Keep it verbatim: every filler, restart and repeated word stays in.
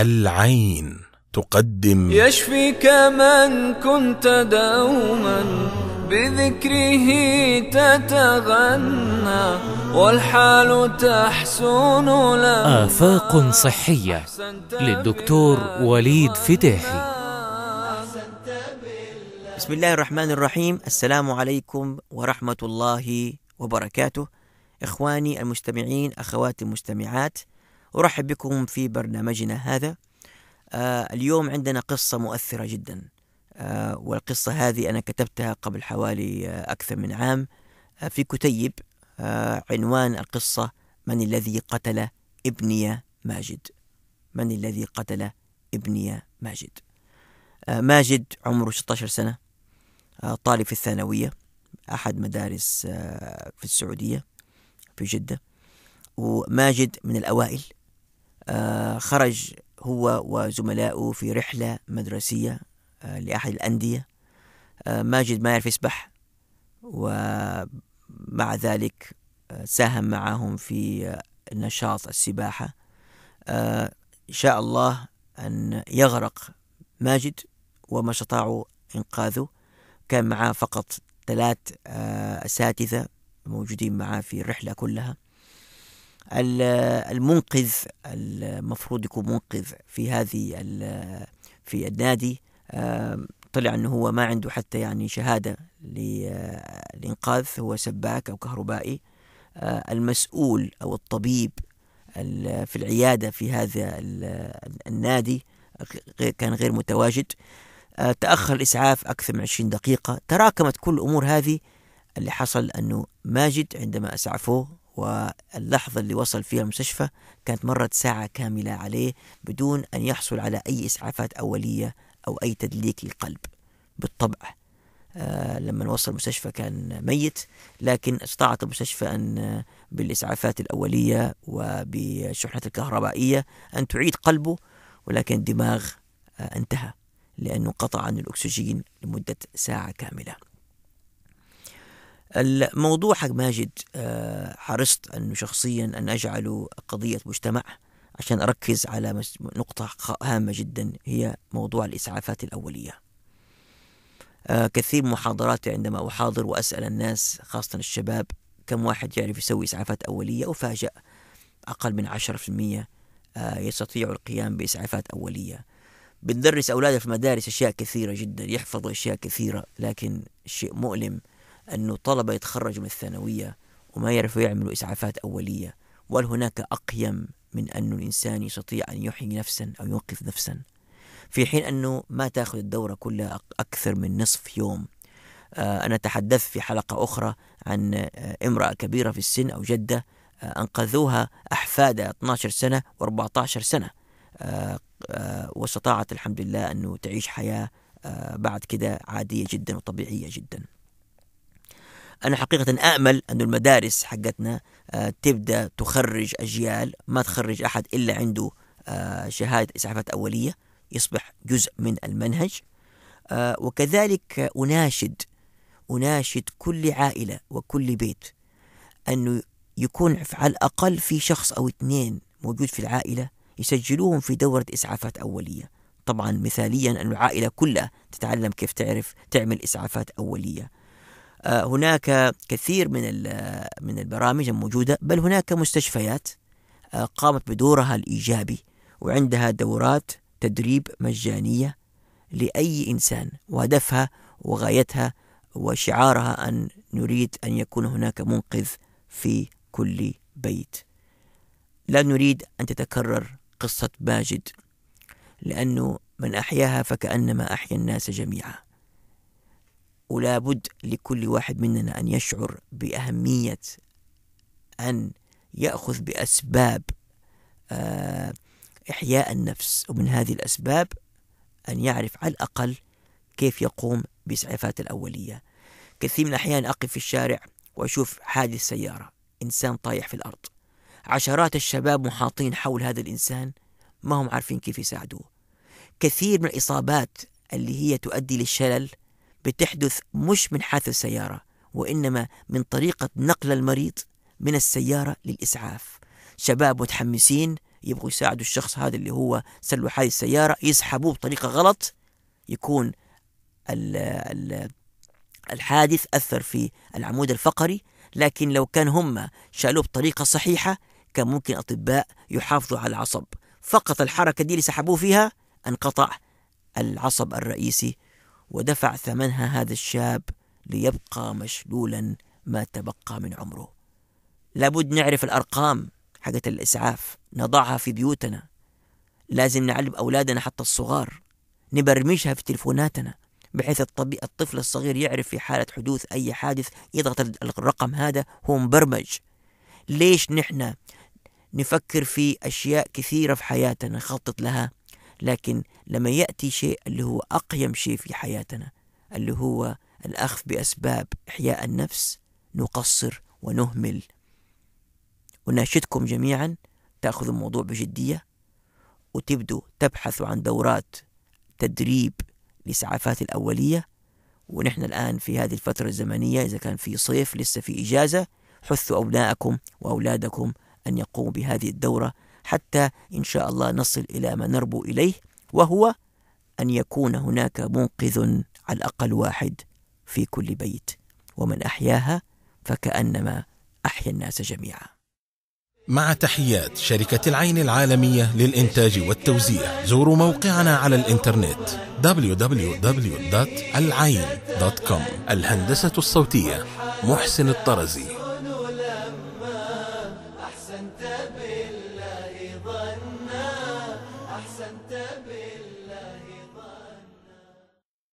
العين تقدم يشفيك من كنت دوما بذكره تتغنى والحال تحسن له. آفاق صحية للدكتور وليد فتيحي. بسم الله الرحمن الرحيم. السلام عليكم ورحمة الله وبركاته. إخواني المستمعين، أخواتي المستمعات، أرحب بكم في برنامجنا هذا. آه اليوم عندنا قصة مؤثرة جدا، آه والقصة هذه أنا كتبتها قبل حوالي آه أكثر من عام آه في كتيب. آه عنوان القصة: من الذي قتل ابني ماجد؟ من الذي قتل ابني ماجد؟ آه ماجد عمره ستة عشر سنة، آه طالب في الثانوية، أحد مدارس آه في السعودية في جدة. وماجد من الأوائل، آه خرج هو وزملائه في رحلة مدرسية آه لأحد الأندية. آه ماجد ما يعرف يسبح، ومع ذلك آه ساهم معهم في آه نشاط السباحة. آه شاء الله أن يغرق ماجد وما استطاعوا إنقاذه. كان معاه فقط ثلاث آه أساتذة موجودين معاه في الرحلة كلها. المنقذ المفروض يكون منقذ في هذه في النادي طلع أنه هو ما عنده حتى يعني شهادة للإنقاذ، هو سباك أو كهربائي. المسؤول أو الطبيب في العيادة في هذا النادي كان غير متواجد. تأخر الإسعاف أكثر من عشرين دقيقة. تراكمت كل الأمور هذه اللي حصل أنه ماجد عندما أسعفوه، واللحظة اللي وصل فيها المستشفى كانت مرت ساعة كاملة عليه بدون أن يحصل على أي إسعافات أولية أو أي تدليك للقلب. بالطبع آه لما وصل المستشفى كان ميت، لكن استطاعت المستشفى أن بالإسعافات الأولية وبالشحنات الكهربائية أن تعيد قلبه، ولكن الدماغ آه انتهى لأنه قطع عن الأكسجين لمدة ساعة كاملة. الموضوع حق ماجد حرصت أنه شخصيا أن أجعله قضية مجتمع عشان أركز على نقطة هامة جدا، هي موضوع الإسعافات الأولية. كثير محاضراتي عندما أحاضر وأسأل الناس خاصة الشباب كم واحد يعرف يسوي إسعافات أولية، وفاجأ أقل من عشرة بالمئة يستطيع القيام بإسعافات أولية. بندرس أولادنا في مدارس أشياء كثيرة جدا، يحفظوا أشياء كثيرة، لكن شيء مؤلم أنه طلبة يتخرج من الثانوية وما يعرفوا يعملوا إسعافات أولية. وهل هناك أقيم من أنه الإنسان يستطيع أن يحيي نفسا أو ينقذ نفسا، في حين أنه ما تأخذ الدورة كلها أكثر من نصف يوم؟ آه أنا تحدثت في حلقة أخرى عن آه امرأة كبيرة في السن أو جدة آه أنقذوها أحفادها اثنا عشر سنة وأربعة عشر سنة، آه آه واستطاعت الحمد لله أنه تعيش حياة آه بعد كده عادية جدا وطبيعية جدا. أنا حقيقة أأمل أن المدارس حقتنا تبدأ تخرج أجيال، ما تخرج أحد إلا عنده شهادة إسعافات أولية، يصبح جزء من المنهج. وكذلك أناشد أناشد كل عائلة وكل بيت أنه يكون على الأقل في شخص أو اثنين موجود في العائلة يسجلوهم في دورة إسعافات أولية. طبعا مثاليا أن العائلة كلها تتعلم كيف تعرف تعمل إسعافات أولية. هناك كثير من من البرامج الموجودة، بل هناك مستشفيات قامت بدورها الإيجابي وعندها دورات تدريب مجانية لأي إنسان، وهدفها وغايتها وشعارها أن نريد أن يكون هناك منقذ في كل بيت. لا نريد أن تتكرر قصة ماجد، لأنه من أحياها فكأنما أحيا الناس جميعا. ولا بد لكل واحد مننا أن يشعر بأهمية أن يأخذ بأسباب إحياء النفس، ومن هذه الأسباب أن يعرف على الأقل كيف يقوم بإسعافات الأولية. كثير من الأحيان أقف في الشارع وأشوف حادث سيارة، إنسان طايح في الأرض، عشرات الشباب محاطين حول هذا الإنسان ما هم عارفين كيف يساعدوه. كثير من الإصابات اللي هي تؤدي للشلل بتحدث مش من حادث السيارة، وإنما من طريقة نقل المريض من السيارة للإسعاف. شباب متحمسين يبغوا يساعدوا الشخص هذا اللي هو سلو حادث السيارة، يسحبوه بطريقة غلط، يكون الحادث أثر في العمود الفقري. لكن لو كان هم شالوه بطريقة صحيحة كان ممكن أطباء يحافظوا على العصب، فقط الحركة دي اللي سحبوه فيها انقطع العصب الرئيسي، ودفع ثمنها هذا الشاب ليبقى مشلولا ما تبقى من عمره. لابد نعرف الأرقام حقت الإسعاف، نضعها في بيوتنا، لازم نعلم أولادنا حتى الصغار، نبرمجها في تلفوناتنا بحيث الطفل الصغير يعرف في حالة حدوث أي حادث يضغط الرقم هذا، هو مبرمج. ليش نحن نفكر في أشياء كثيرة في حياتنا نخطط لها، لكن لما يأتي شيء اللي هو أقيم شيء في حياتنا اللي هو الأخذ بأسباب إحياء النفس نقصر ونهمل. وناشدكم جميعا تأخذوا الموضوع بجدية وتبدوا تبحثوا عن دورات تدريب الإسعافات الأولية. ونحن الآن في هذه الفترة الزمنية إذا كان في صيف لسه في إجازة، حثوا أبنائكم وأولادكم أن يقوموا بهذه الدورة حتى إن شاء الله نصل إلى ما نربو إليه، وهو أن يكون هناك منقذ على الأقل واحد في كل بيت، ومن أحياها فكأنما أحيا الناس جميعا. مع تحيات شركة العين العالمية للإنتاج والتوزيع. زوروا موقعنا على الإنترنت دبليو دبليو دبليو دوت العين دوت كوم. الهندسة الصوتية محسن الطرزي.